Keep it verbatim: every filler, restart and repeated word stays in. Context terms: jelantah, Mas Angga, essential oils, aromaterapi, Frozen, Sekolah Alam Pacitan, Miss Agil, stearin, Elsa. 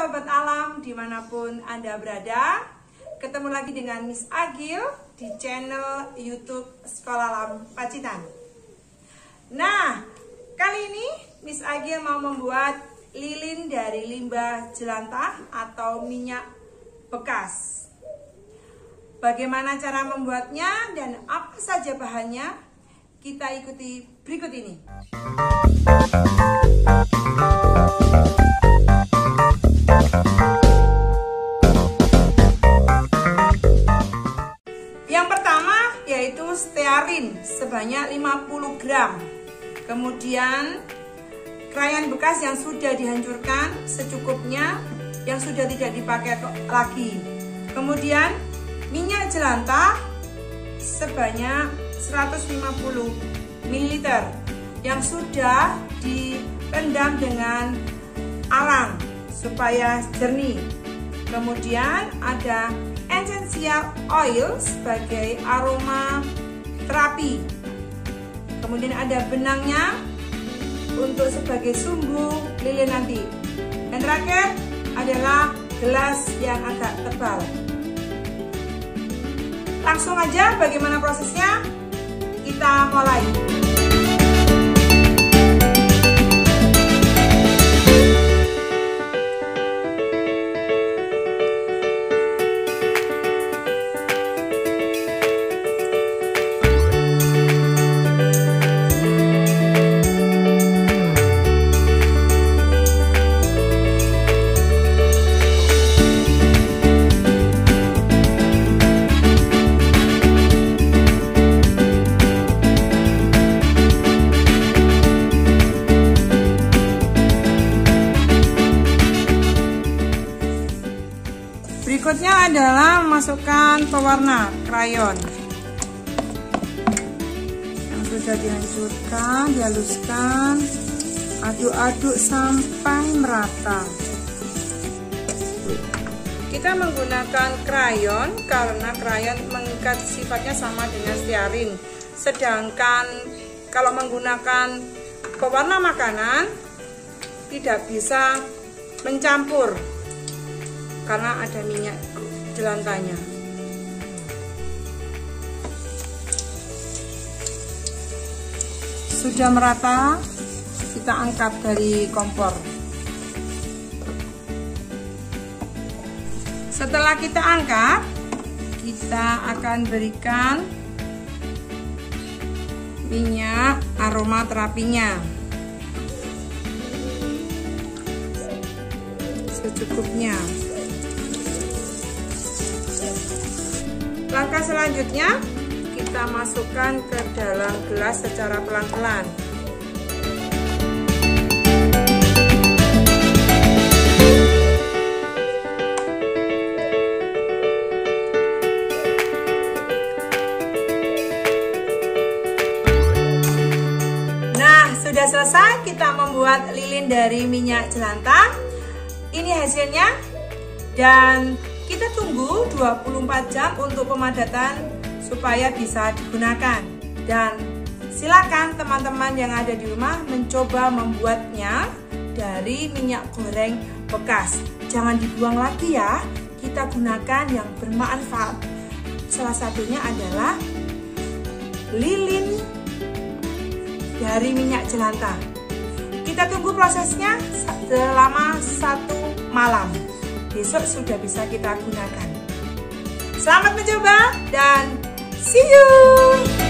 Sobat Alam dimanapun Anda berada. Ketemu lagi dengan Miss Agil di channel YouTube Sekolah Alam Pacitan. Nah, kali ini Miss Agil mau membuat lilin dari limbah jelantah atau minyak bekas. Bagaimana cara membuatnya dan apa saja bahannya? Kita ikuti berikut ini. Yang pertama yaitu stearin sebanyak lima puluh gram. Kemudian krayon bekas yang sudah dihancurkan secukupnya, yang sudah tidak dipakai lagi. Kemudian minyak jelantah sebanyak seratus lima puluh mililiter yang sudah dipendam dengan arang supaya jernih. Kemudian ada essential oils sebagai aroma terapi. Kemudian ada benangnya untuk sebagai sumbu lilin nanti. Dan terakhir adalah gelas yang agak tebal. Langsung aja bagaimana prosesnya? Kita mulai. Berikutnya adalah masukkan pewarna krayon yang sudah dihancurkan, dihaluskan, aduk-aduk sampai merata. Kita menggunakan krayon karena krayon mengikat sifatnya sama dengan stearin. Sedangkan kalau menggunakan pewarna makanan tidak bisa mencampur karena ada minyak jelantahnya. Sudah merata, kita angkat dari kompor. Setelah kita angkat, kita akan berikan minyak aroma terapinya secukupnya. Langkah selanjutnya, kita masukkan ke dalam gelas secara pelan-pelan. Nah, sudah selesai kita membuat lilin dari minyak jelantah. Ini hasilnya, dan kita tunggu dua puluh empat jam untuk pemadatan supaya bisa digunakan. Dan silakan teman-teman yang ada di rumah mencoba membuatnya dari minyak goreng bekas. Jangan dibuang lagi ya, kita gunakan yang bermanfaat. Salah satunya adalah lilin dari minyak jelantah. Kita tunggu prosesnya selama satu malam. Besok sudah bisa kita gunakan. Selamat mencoba dan see you!